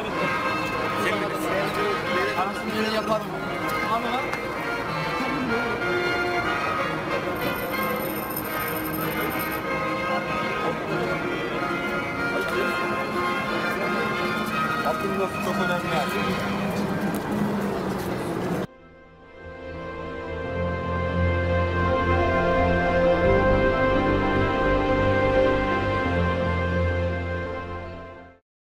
abi. Sen bilirsin. Arasını yaparım. Abi lan. Aklımda çok önemli.